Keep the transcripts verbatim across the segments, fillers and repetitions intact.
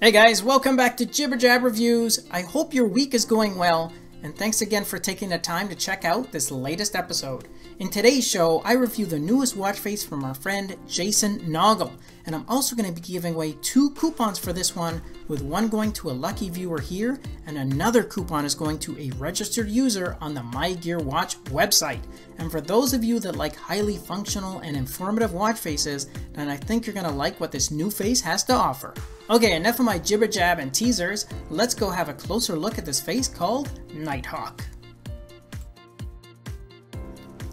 Hey guys, welcome back to Jibber Jab Reviews. I hope your week is going well, and thanks again for taking the time to check out this latest episode. In today's show, I review the newest watch face from our friend Jason Naugle, and I'm also going to be giving away two coupons for this one, with one going to a lucky viewer here, and another coupon is going to a registered user on the My Gear Watch website. And for those of you that like highly functional and informative watch faces, then I think you're going to like what this new face has to offer. Okay, enough of my jibber jab and teasers, let's go have a closer look at this face called Nighthawk.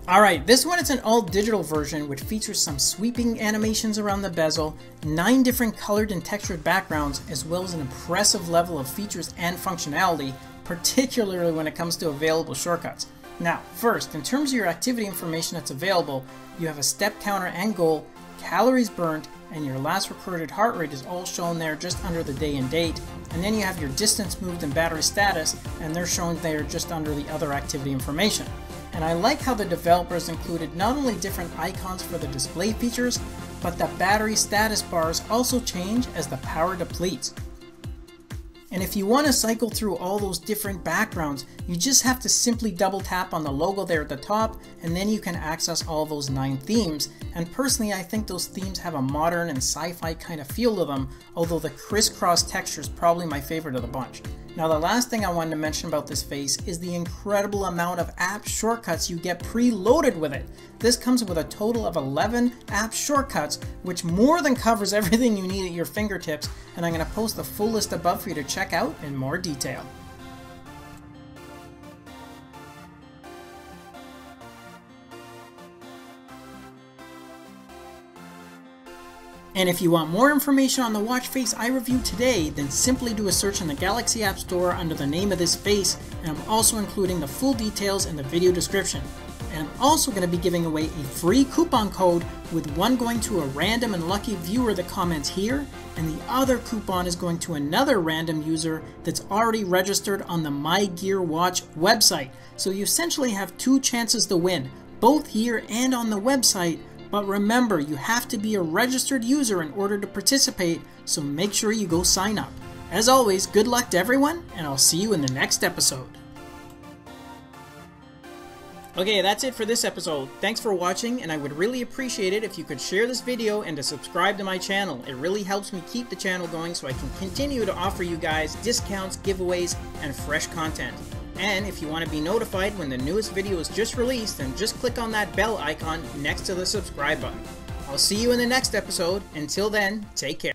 Alright, this one is an all-digital version which features some sweeping animations around the bezel, nine different colored and textured backgrounds, as well as an impressive level of features and functionality, particularly when it comes to available shortcuts. Now, first, in terms of your activity information that's available, you have a step counter and goal, calories burnt, and your last recorded heart rate is all shown there just under the day and date, and then you have your distance moved and battery status, and they're shown there just under the other activity information. And I like how the developers included not only different icons for the display features, but the battery status bars also change as the power depletes. And if you want to cycle through all those different backgrounds, you just have to simply double tap on the logo there at the top, and then you can access all those nine themes. And personally, I think those themes have a modern and sci-fi kind of feel to them, although the crisscross texture is probably my favorite of the bunch. Now the last thing I wanted to mention about this face is the incredible amount of app shortcuts you get preloaded with it. This comes with a total of eleven app shortcuts, which more than covers everything you need at your fingertips, and I'm going to post the full list above for you to check out in more detail. And if you want more information on the watch face I reviewed today, then simply do a search in the Galaxy App Store under the name of this face, and I'm also including the full details in the video description. And I'm also going to be giving away a free coupon code, with one going to a random and lucky viewer that comments here, and the other coupon is going to another random user that's already registered on the My Gear Watch website. So you essentially have two chances to win, both here and on the website. But remember, you have to be a registered user in order to participate, so make sure you go sign up. As always, good luck to everyone, and I'll see you in the next episode. Okay, that's it for this episode. Thanks for watching, and I would really appreciate it if you could share this video and to subscribe to my channel. It really helps me keep the channel going so I can continue to offer you guys discounts, giveaways, and fresh content. And if you want to be notified when the newest video is just released, then just click on that bell icon next to the subscribe button. I'll see you in the next episode. Until then, take care.